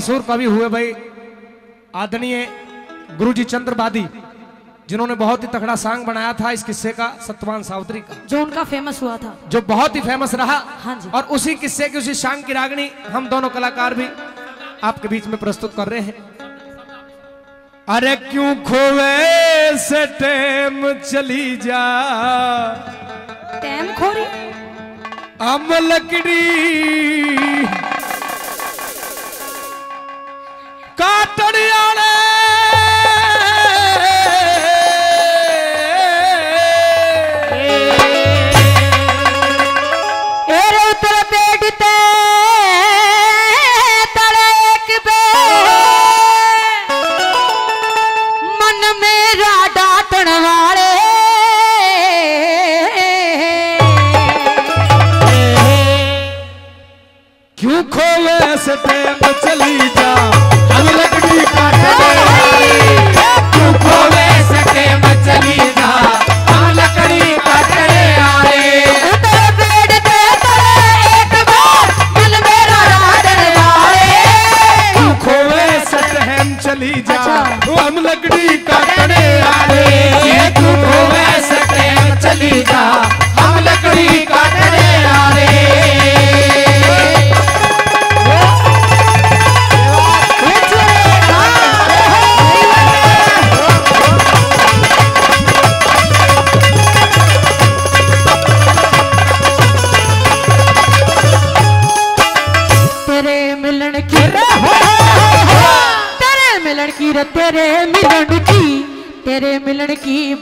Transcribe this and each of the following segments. मशहूर कवि हुए भाई आदरणीय गुरुजी चंद्रबादी, जिन्होंने बहुत ही तगड़ा सॉन्ग बनाया था इस किस्से का, सत्यवान सावित्री का, जो उनका फेमस हुआ था, जो बहुत ही फेमस रहा। हाँ जी। और उसी किस्से की उसी सॉन्ग की रागनी हम दोनों कलाकार भी आपके बीच में प्रस्तुत कर रहे हैं। अरे क्यों खोवे से टेम चली जा, टेम खोरी हम लकड़ी काटड़ियाले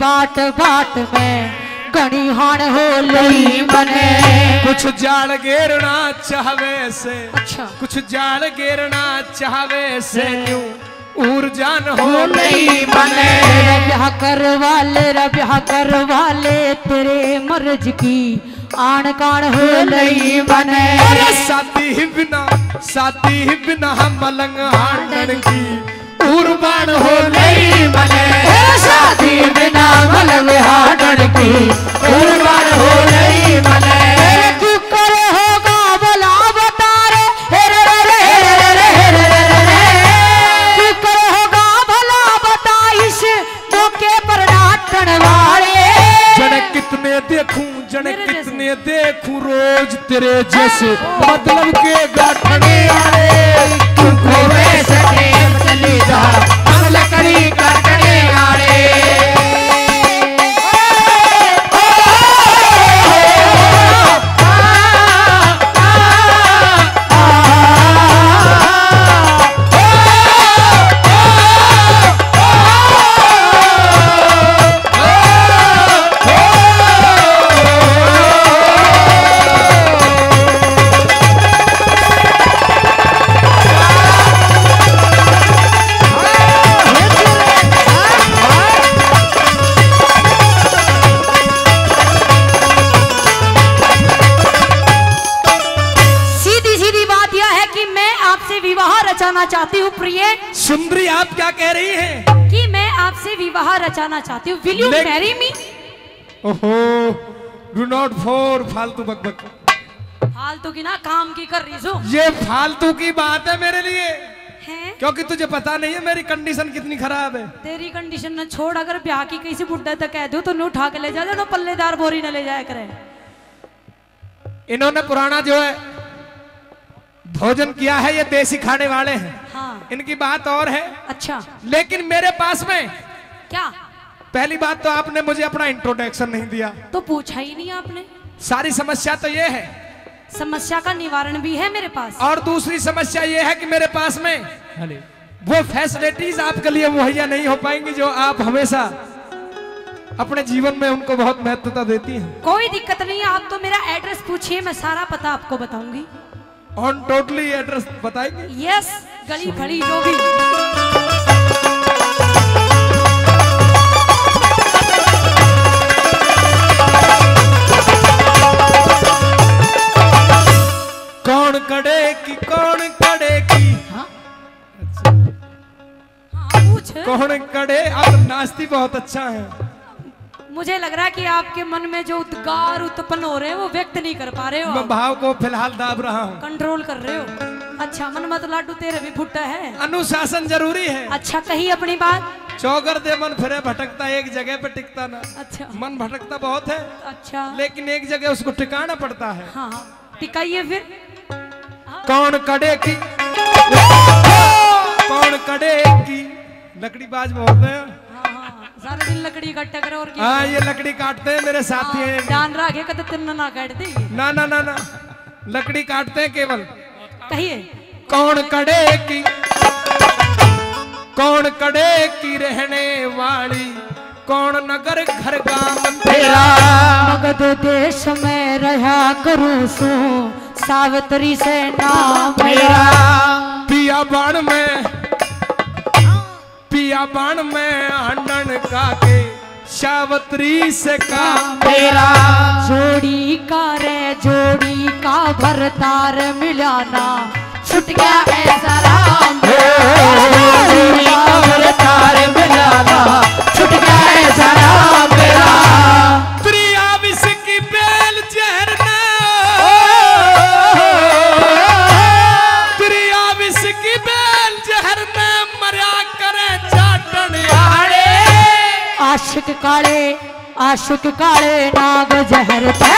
बाट बाट में गणी हान हो लई बने। कुछ जाल घेरना चाहवे से, अच्छा, कुछ जाल घेरना चाहवे से ऊर्जान हो लई बने। रब्या कर वाले तेरे मर्ज की आन कान हो लई बने। साथी ही बिना हम मलंग हांडन की उर्बान हो लई बने। शादी बिना मलंग हाडन की उर्बान हो लई बने। तू करे होगा भला बता रे, तू करे होगा भला बता इस मौके पर नाटन वाले। जने कितने देखूं रोज तेरे जैसे मतलब के गाठने आए। तू खोवे सके चली जा हम लकड़ी काटने आए। सुंदरी आप क्या कह रही हैं कि मैं आपसे विवाह रचाना चाहती हूँ, विल यू मैरी मी? ओहो, डू नॉट फॉर फालतू बकबक, फालतू की ना काम की कर रही हूँ। ये फालतू की बात है मेरे लिए है? क्योंकि तुझे पता नहीं है मेरी कंडीशन कितनी खराब है। तेरी कंडीशन ना छोड़, अगर ब्याह की किसी बुढ़े तक कह दो तो न उठा के ले जाए ना, पल्लेदार बोरी न ले जाया करे। इन्होंने पुराना जो है भोजन किया है, ये देसी खाने वाले हैं। हाँ। इनकी बात और है। अच्छा, लेकिन मेरे पास में क्या, पहली बात तो आपने मुझे अपना इंट्रोडक्शन नहीं दिया, तो पूछा ही नहीं आपने। सारी समस्या तो ये है, समस्या का निवारण भी है मेरे पास। और दूसरी समस्या ये है कि मेरे पास में वो फैसिलिटीज आपके लिए मुहैया नहीं हो पाएंगी जो आप हमेशा अपने जीवन में उनको बहुत महत्वता देती है। कोई दिक्कत नहीं है, आप तो मेरा एड्रेस पूछिए, मैं सारा पता आपको बताऊंगी। ऑन टोटली एड्रेस बताएंगे? यस, गली खड़ी जो भी। कौन कड़े की, कौन कड़े की? हाँ? अच्छा। हाँ, कौन कड़े? आप नाचती बहुत अच्छा है। मुझे लग रहा है कि आपके मन में जो उद्गार उत्पन्न हो रहे हैं वो व्यक्त नहीं कर पा रहे हो। मैं भाव को फिलहाल दाब रहा हूँ, कंट्रोल कर रहे हो। अच्छा मन मत लाडू तेरा भी फुट्टा है। अनुशासन जरूरी है। अच्छा कही अपनी बात। चौगर दे मन फिरे भटकता, एक जगह पे टिकता ना। अच्छा मन भटकता बहुत है। अच्छा लेकिन एक जगह उसको टिकाना पड़ता है। हाँ टिकाइए फिर। हाँ। कौन कड़े की लकड़ी बाज बहुत है। हाँ। सारे दिन लकड़ी काटते करो और हाँ ये लकड़ी काटते हैं मेरे साथी हैं। ध्यान रखे कद तिन्न ना काट दे। ना ना ना ना लकड़ी काटते हैं केवल। कहिए कौन कड़े की रहने वाली, कौन नगर घर गांव तेरा। मगध देश में रहा करूं सो सावित्री से नाम मेरा। पिया बाण में हंडन का के सावित्री से काम मेरा। जोड़ी का भरतार मिलाना छुट गया है सारा। आशिक काले नाग जहर पे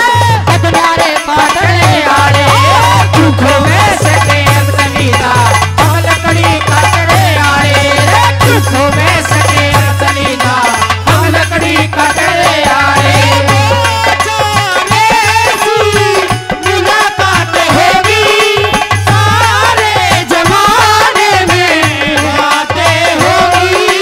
बदनारे पाटले आड़े। दुख में सके अंतनीता हम लकड़ी काटने आड़े। दुख में सके अंतनीता हम लकड़ी काटने आड़े। मुलाकात होगी सारे जमाने में बातें होगी।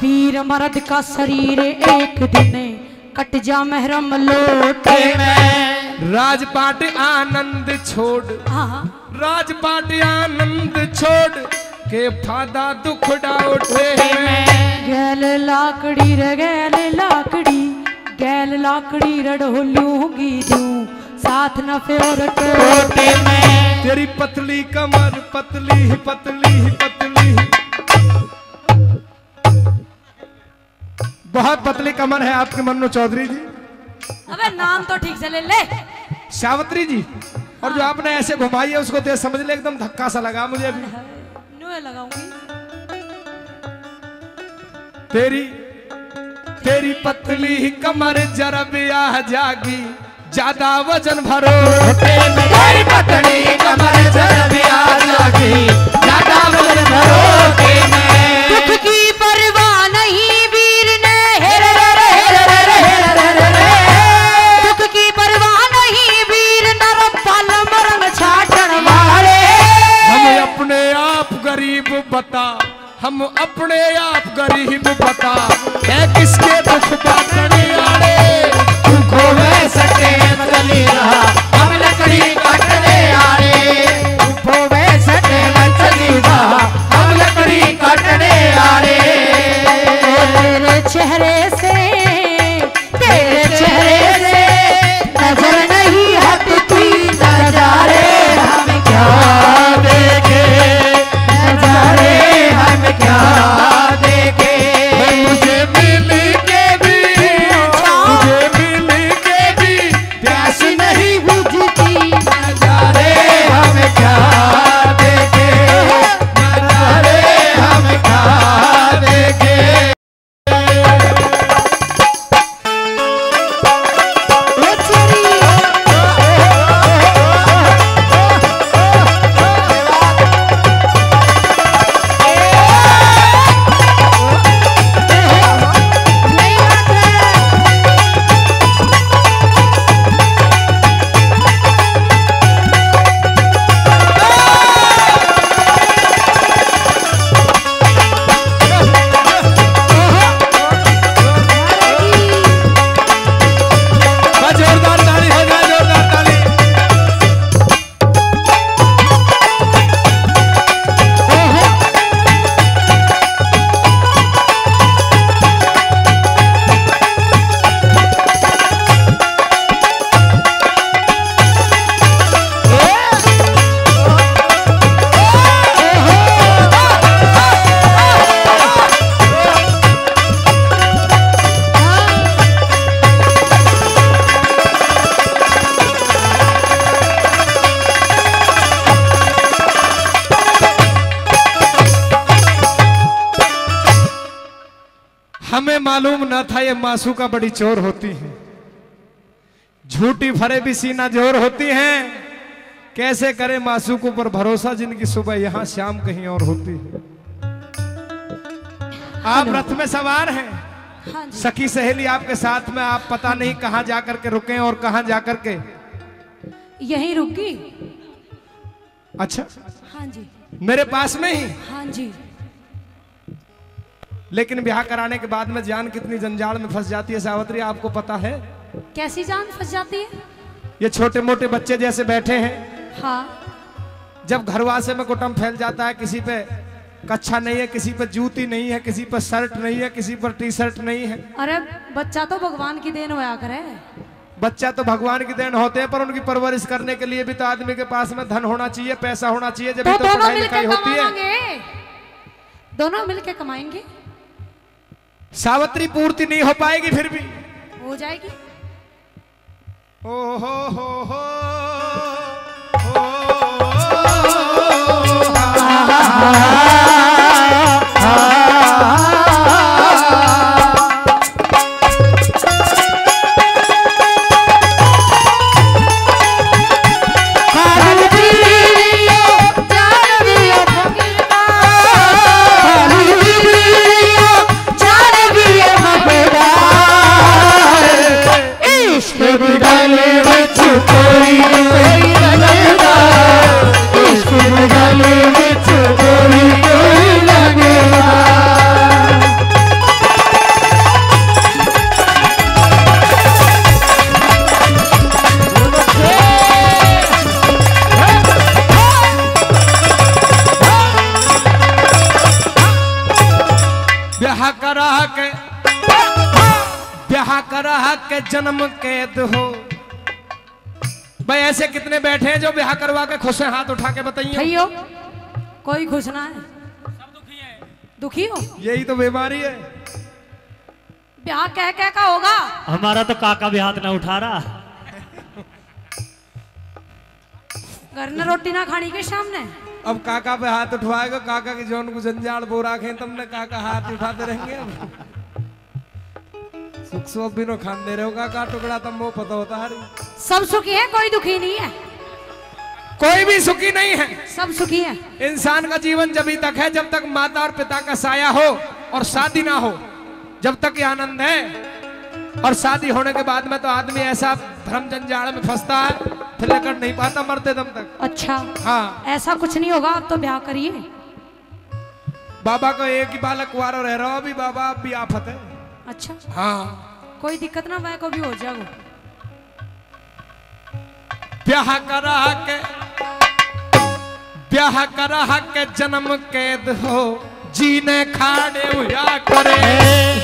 वीर मर्द का शरीर एक दिन कट जा महरम लोटे में। राजपाट आनंद छोड़ के फादा दुखड़ा उठे में। गैल लाकड़ी रड़ोलूंगी दूं साथ नफे और टोटे में। तेरी पतली कमर पतली बहुत पतली कमर है आपके मन्नू चौधरी जी। अबे नाम तो ठीक से ले ले। सावित्री जी और जो आपने ऐसे घुमाई है उसको देख समझ ले। एकदम धक्का सा लगा मुझे अभी। नुए लगाऊंगी। तेरी पतली कमर जरा ब्याह जागी ज्यादा वजन भरो। तेरी पतली कमर जरा ब्याह जागी ज्यादा वजन भरो। अपने आप गरीब पता है किसके दुख बांटने आड़े दुखों में सटे बदले रहा हम लकड़ी काटने आड़े दुखों में सटे बदले रहा हम लकड़ी काटने आड़े तेरे चेहरे से मालूम ना था ये मासू का बड़ी चोर होती है, झूठी भरे भी सीना जोर होती हैं। कैसे करे मासू को पर भरोसा जिनकी सुबह यहाँ शाम कहीं और होती है। आप रथ में सवार हैं, हाँ सखी सहेली आपके साथ में, आप पता नहीं कहाँ जाकर के रुके और कहाँ जाकर के यहीं रुकी। अच्छा हाँ जी मेरे पास में ही, हाँ जी। लेकिन ब्याह कराने के बाद में जान कितनी जंजाल में फंस जाती है सावित्री, आपको पता है? कैसी जान फंस जाती है? ये छोटे मोटे बच्चे जैसे बैठे हैं। हाँ। जब घरवासे में कुटुंब फैल जाता है, किसी पे कच्छा नहीं है, किसी पे जूती नहीं है, किसी पर शर्ट नहीं है, किसी पर टी शर्ट नहीं है। अरे बच्चा तो भगवान की देन होया करे, बच्चा तो भगवान की देन होते हैं, पर उनकी परवरिश करने के लिए भी तो आदमी के पास में धन होना चाहिए, पैसा होना चाहिए, जब तो पढ़ाई लिखाई होती है। दोनों मिलकर कमाएंगे। सावित्री पूर्ति नहीं हो पाएगी, फिर भी हो जाएगी। ओ हो हो के जन्म कैद हो भाई। ऐसे कितने बैठे हैं जो ब्याह करवा के खुश हैं? हाथ उठा के बताइए। कोई खुश ना है, सब दुखी है। दुखी हो, यही तो बीमारी है। ब्याह कह कह का होगा। हमारा तो काका भी हाथ ना उठा रहा। घर में रोटी ना खानी के सामने अब काका पे हाथ उठवाएगा। काका की जोन को जंजाल बो रखे तुमने, काका हाथ उठाते रहेंगे। सुख सब भी नो खान दे रहे होगा का टुकड़ा तम वो पता होता है। सब सुखी है, कोई दुखी नहीं है, कोई भी सुखी नहीं है, सब सुखी है। इंसान का जीवन जब तक है जब तक माता और पिता का साया हो और शादी ना हो, जब तक ये आनंद है। और शादी होने के बाद में तो आदमी ऐसा भ्रम जंजाल में फंसता है, फिर निकल नहीं पाता मरते दम तक। अच्छा हाँ, ऐसा कुछ नहीं होगा। आप तो ब्याह करिए। बाबा को एक ही बालक कुवारो रह रहा अभी बाबा भी आफत है। अच्छा हाँ कोई दिक्कत ना भाई को भी हो जाओ ब्याह करा के जन्म कैद हो जीने खाड़े हुआ करे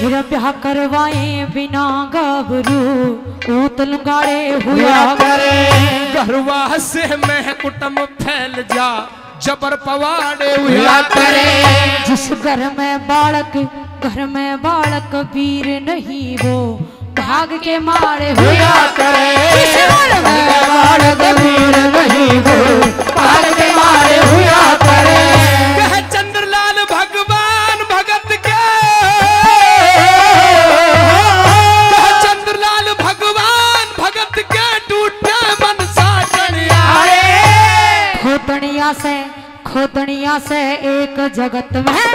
हिरा ब्याह करवाए बिना गाबरू उतल गाड़े हुआ करे घरवा से मह कुटुंब फैल जा जबर पवाड़े हुआ करे जिस घर में बालक वीर नहीं वो भाग के मारे हुआ करे जिस घर में बालक वीर नहीं वो भाग के मारे हुआ करे कह चंद्रलाल भगवान भगत के कह चंद्रलाल भगवान भगत के टूटे मन साजनिया खोदनिया से एक जगत में